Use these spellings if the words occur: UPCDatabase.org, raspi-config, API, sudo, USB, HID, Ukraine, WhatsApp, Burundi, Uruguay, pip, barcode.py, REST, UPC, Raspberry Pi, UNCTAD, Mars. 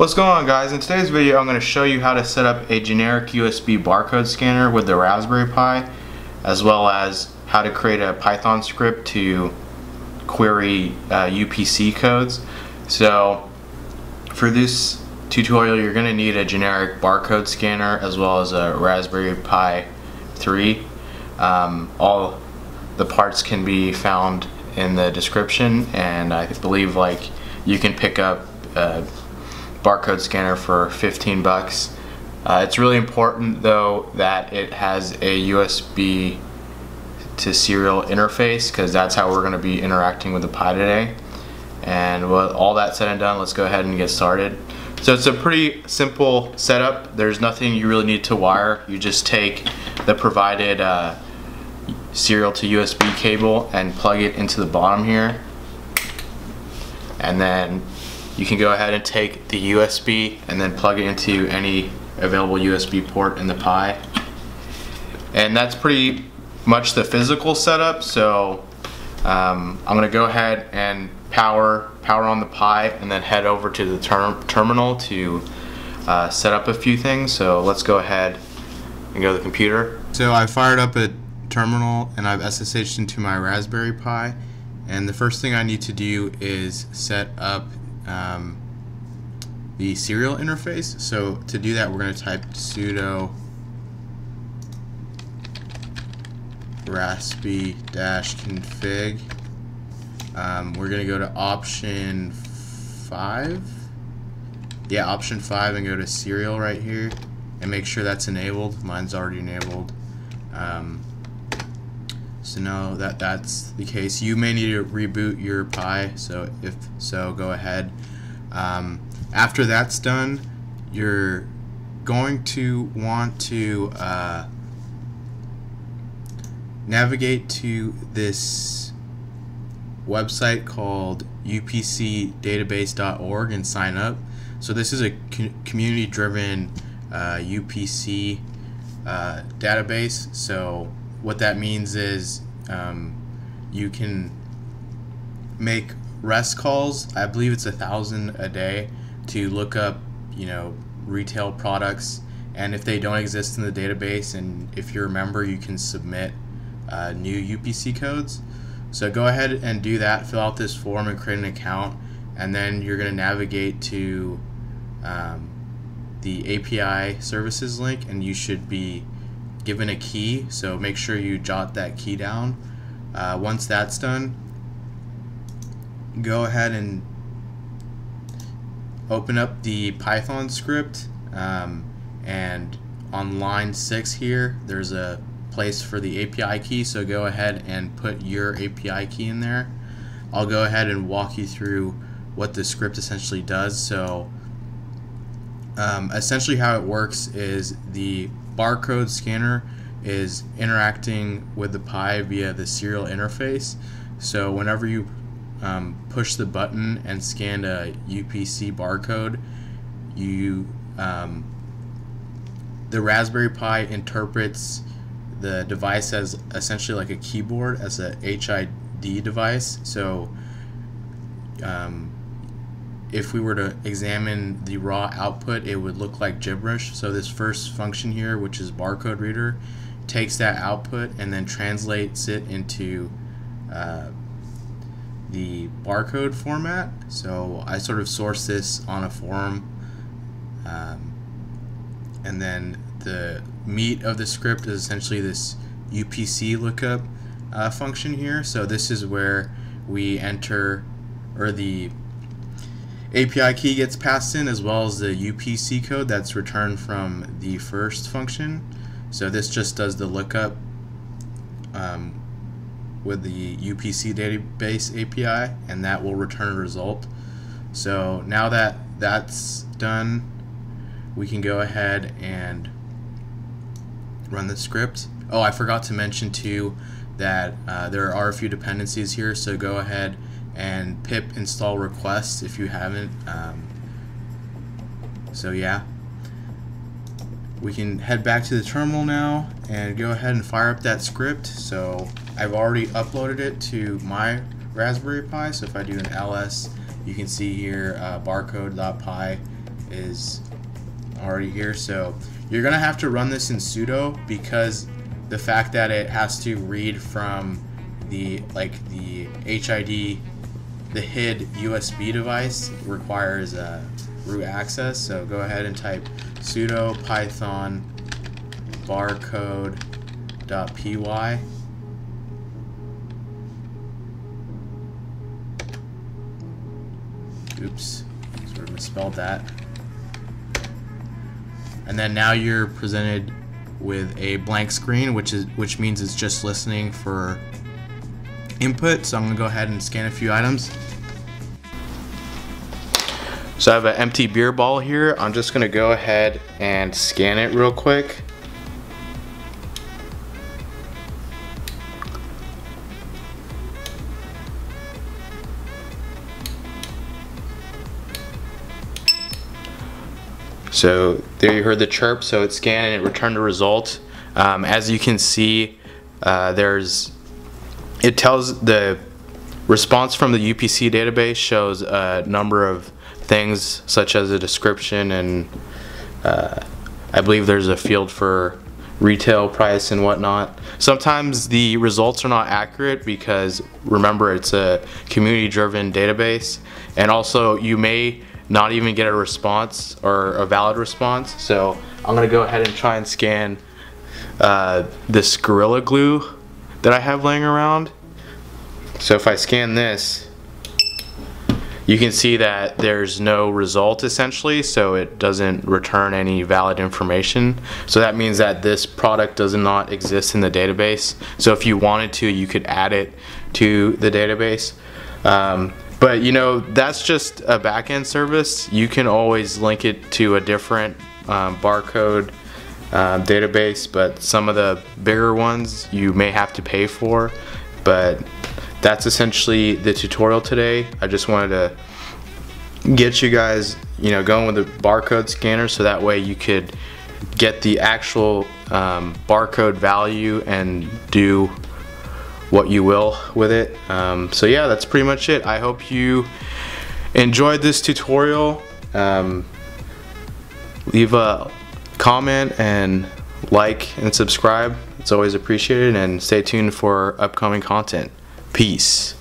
What's going on, guys? In today's video I'm going to show you how to set up a generic USB barcode scanner with the Raspberry Pi, as well as how to create a Python script to query UPC codes. So for this tutorial you're going to need a generic barcode scanner as well as a Raspberry Pi 3. All the parts can be found in the description, and I believe you can pick up barcode scanner for 15 bucks. It's really important though that it has a USB to serial interface, because that's how we're going to be interacting with the Pi today. And with all that said and done, let's go ahead and get started. So it's a pretty simple setup. There's nothing you really need to wire. You just take the provided serial to USB cable and plug it into the bottom here, and then you can go ahead and take the USB and then plug it into any available USB port in the Pi. And that's pretty much the physical setup. So I'm going to go ahead and power on the Pi and then head over to the terminal to set up a few things. So let's go ahead and go to the computer. So I fired up a terminal and I've SSH'd into my Raspberry Pi, and the first thing I need to do is set up the serial interface. So to do that, we're going to type sudo raspi-config. We're going to go to option 5. Yeah, option 5, and go to serial right here and make sure that's enabled. Mine's already enabled. So now that that's the case, you may need to reboot your Pi, so if so, go ahead. After that's done, you're going to want to navigate to this website called UPCDatabase.org and sign up. So this is a community-driven UPC database. So what that means is you can make REST calls. I believe it's 1,000 a day to look up, retail products, and if they don't exist in the database, and if you're a member, you can submit new UPC codes. So go ahead and do that. Fill out this form and create an account, and then you're going to navigate to the API services link, and you should be given a key, so make sure you jot that key down. Once that's done, go ahead and open up the Python script, and on line 6 here there's a place for the API key, so go ahead and put your API key in there. I'll go ahead and walk you through what the script essentially does. So essentially how it works is the barcode scanner is interacting with the Pi via the serial interface. So whenever you push the button and scan a UPC barcode, the Raspberry Pi interprets the device as essentially like a keyboard, as a HID device. So if we were to examine the raw output, it would look like gibberish. So this first function here, which is barcode reader, takes that output and then translates it into the barcode format. So I sort of source this on a forum, and then the meat of the script is essentially this UPC lookup function here. So this is where we enter, or the API key gets passed in, as well as the UPC code that's returned from the first function. So this just does the lookup with the UPC database API, and that will return a result. So now that that's done, we can go ahead and run the script. Oh, I forgot to mention too that there are a few dependencies here, so go ahead and pip install requests if you haven't. So yeah, we can head back to the terminal now and go ahead and fire up that script. So I've already uploaded it to my Raspberry Pi, so if I do an ls, you can see here barcode.py is already here. So you're gonna have to run this in sudo, because the fact that it has to read from the the HID, the HID USB device requires root access. So go ahead and type sudo python barcode.py. Oops, sort of misspelled that. And then now you're presented with a blank screen, which means it's just listening for input. So I'm gonna go ahead and scan a few items. So I have an empty beer ball here. I'm just gonna go ahead and scan it real quick. So there you heard the chirp, so it scanned and it returned a result. As you can see, it tells the response from the UPC database shows a number of things, such as a description, and I believe there's a field for retail price and whatnot. Sometimes the results are not accurate because, remember, it's a community-driven database, and also you may not even get a response or a valid response. So I'm gonna go ahead and try and scan this Gorilla Glue that I have laying around. So if I scan this, you can see that there's no result essentially, so it doesn't return any valid information. So that means that this product does not exist in the database. So if you wanted to, you could add it to the database. But you know, that's just a back-end service. You can always link it to a different barcode database, but some of the bigger ones you may have to pay for. But that's essentially the tutorial today. I just wanted to get you guys, you know, going with the barcode scanner, so that way you could get the actual barcode value and do what you will with it. So yeah, that's pretty much it. I hope you enjoyed this tutorial. Leave a comment and like and subscribe. It's always appreciated, and stay tuned for upcoming content. Peace.